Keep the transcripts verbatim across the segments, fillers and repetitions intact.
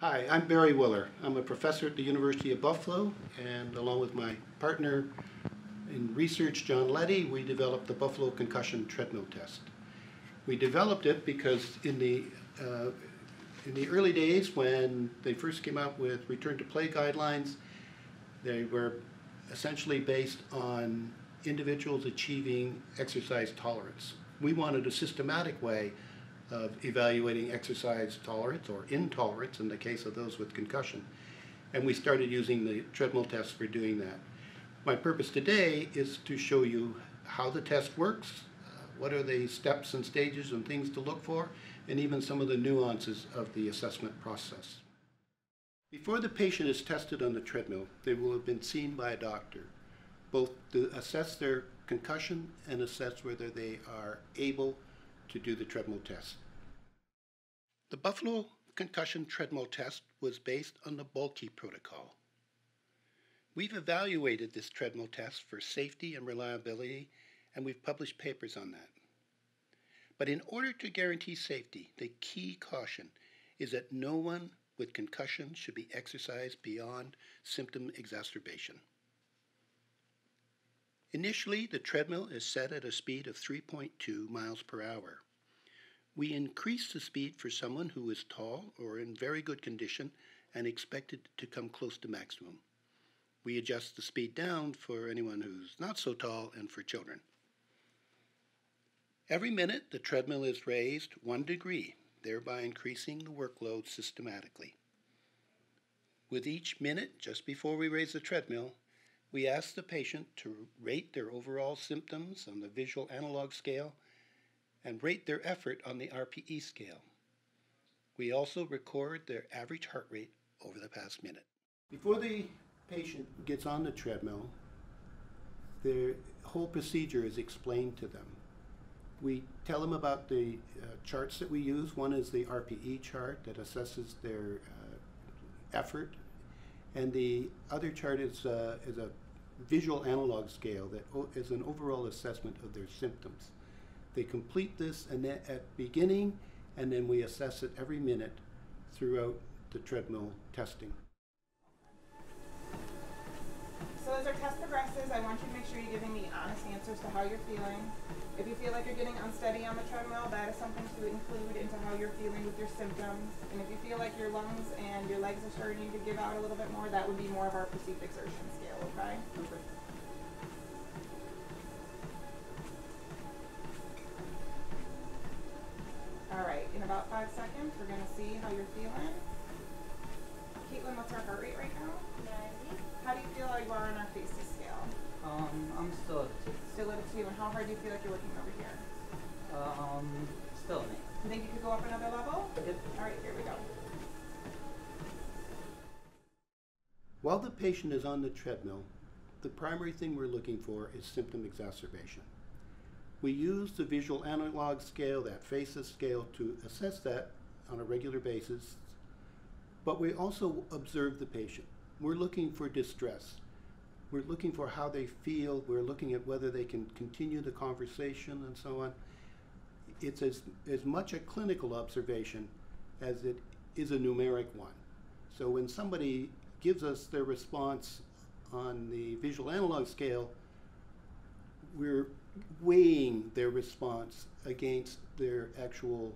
Hi, I'm Barry Willer. I'm a professor at the University of Buffalo, and along with my partner in research, John Letty, we developed the Buffalo Concussion Treadmill Test. We developed it because in the, uh, in the early days when they first came out with return to play guidelines, they were essentially based on individuals achieving exercise tolerance. We wanted a systematic way of evaluating exercise tolerance or intolerance in the case of those with concussion. And we started using the treadmill test for doing that. My purpose today is to show you how the test works, uh, what are the steps and stages and things to look for, and even some of the nuances of the assessment process. Before the patient is tested on the treadmill, they will have been seen by a doctor, both to assess their concussion and assess whether they are able to do the treadmill test. The Buffalo Concussion Treadmill Test was based on the Balke protocol. We've evaluated this treadmill test for safety and reliability, and we've published papers on that. But in order to guarantee safety, the key caution is that no one with concussion should be exercised beyond symptom exacerbation. Initially, the treadmill is set at a speed of three point two miles per hour. We increase the speed for someone who is tall or in very good condition and expected to come close to maximum. We adjust the speed down for anyone who's not so tall and for children. Every minute, the treadmill is raised one degree, thereby increasing the workload systematically. With each minute, just before we raise the treadmill, we asked the patient to rate their overall symptoms on the visual analog scale and rate their effort on the R P E scale. We also record their average heart rate over the past minute. Before the patient gets on the treadmill, the whole procedure is explained to them. We tell them about the uh, charts that we use. One is the R P E chart that assesses their uh, effort, and the other chart is, uh, is a visual analog scale that o is an overall assessment of their symptoms. They complete this and at beginning, and then we assess it every minute throughout the treadmill testing. So as our test progresses, I want you to make sure you're giving me honest answers to how you're feeling. If you feel like you're getting unsteady on the treadmill, that is something to include into how you're feeling with your symptoms. And if you feel like your lungs and your legs are starting to give out a little bit more, that would be more of our perceived exertion scale, okay? Okay. All right, in about five seconds, we're gonna see how you're feeling. Caitlin, what's our heart rate right now? ninety. How do you feel like you are on our FACES scale? Um, I'm still at two. Still at two, and how hard do you feel like you're working over here? Um, still at eight. You think you could go up another level? Yep. All right, here we go. While the patient is on the treadmill, the primary thing we're looking for is symptom exacerbation. We use the visual analog scale, that FACES scale, to assess that on a regular basis, but we also observe the patient. We're looking for distress. We're looking for how they feel. We're looking at whether they can continue the conversation and so on. It's as, as much a clinical observation as it is a numeric one. So when somebody gives us their response on the visual analog scale, we're weighing their response against their actual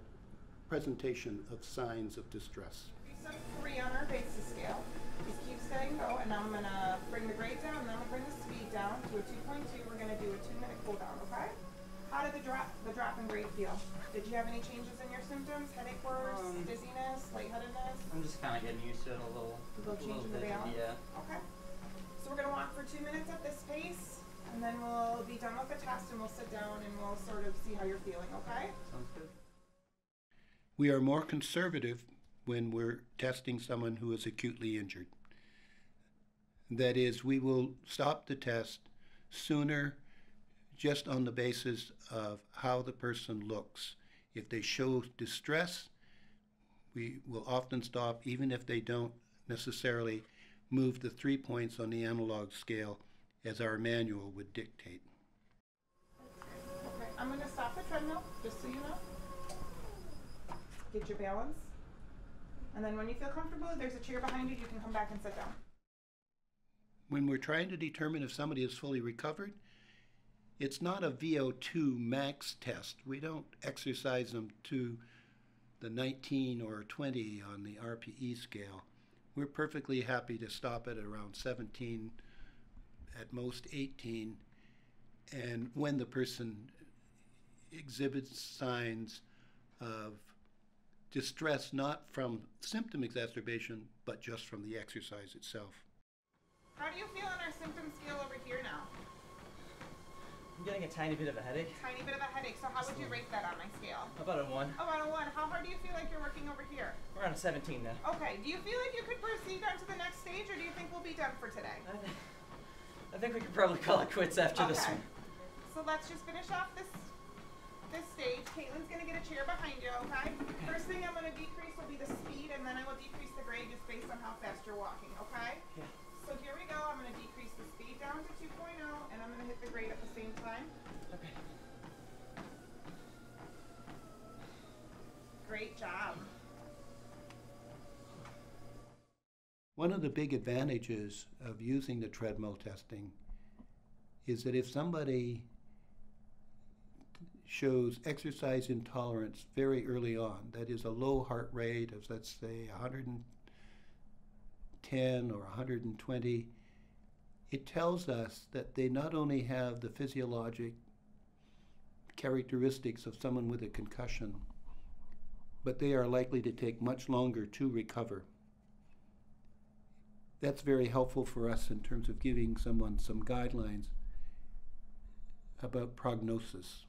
presentation of signs of distress. We took three on our FACES scale. Just keep steady go, and I'm going to bring the grade down, and then I'm going to bring the speed down to a two point two. We're going to do a two-minute cool-down, okay? How did the drop, the drop in grade feel? Did you have any changes in your symptoms? Headache worse, um, dizziness, lightheadedness? I'm just kind of getting used to it a little. A little change in the balance? Yeah. Okay. So we're going to walk for two minutes at this pace, and then we'll be done with the test, and we'll sit down, and we'll sort of see how you're feeling, okay? Sounds good. We are more conservative when we're testing someone who is acutely injured. That is, we will stop the test sooner just on the basis of how the person looks. If they show distress, we will often stop, even if they don't necessarily move the three points on the analog scale as our manual would dictate. Okay, I'm gonna stop the treadmill, just so you know. Get your balance. And then when you feel comfortable, there's a chair behind you, you can come back and sit down. When we're trying to determine if somebody is fully recovered, it's not a V O two max test. We don't exercise them to the nineteen or twenty on the R P E scale. We're perfectly happy to stop it at around seventeen, at most eighteen, and when the person exhibits signs of distress, not from symptom exacerbation, but just from the exercise itself. How do you feel on our symptom scale over here now? I'm getting a tiny bit of a headache. Tiny bit of a headache. So how would you rate that on my scale? About a one. About a one. How hard do you feel like you're working over here? We're on a seventeen now. Okay. Do you feel like you could proceed on to the next stage, or do you think we'll be done for today? I, th I think we could probably call it quits after okay. this one. So let's just finish off this this stage. Caitlin's going to get a chair behind you, okay? First thing I'm going to decrease will be the speed, and then I will decrease the grade just based on how fast you're walking, okay? Yeah. So here we go, I'm going to decrease the speed down to two point oh, and I'm going to hit the grade at the same time. Okay. Great job. One of the big advantages of using the treadmill testing is that if somebody shows exercise intolerance very early on, that is a low heart rate of, let's say, one hundred ten or one hundred twenty, it tells us that they not only have the physiologic characteristics of someone with a concussion, but they are likely to take much longer to recover. That's very helpful for us in terms of giving someone some guidelines about prognosis.